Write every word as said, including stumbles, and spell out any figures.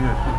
Yes.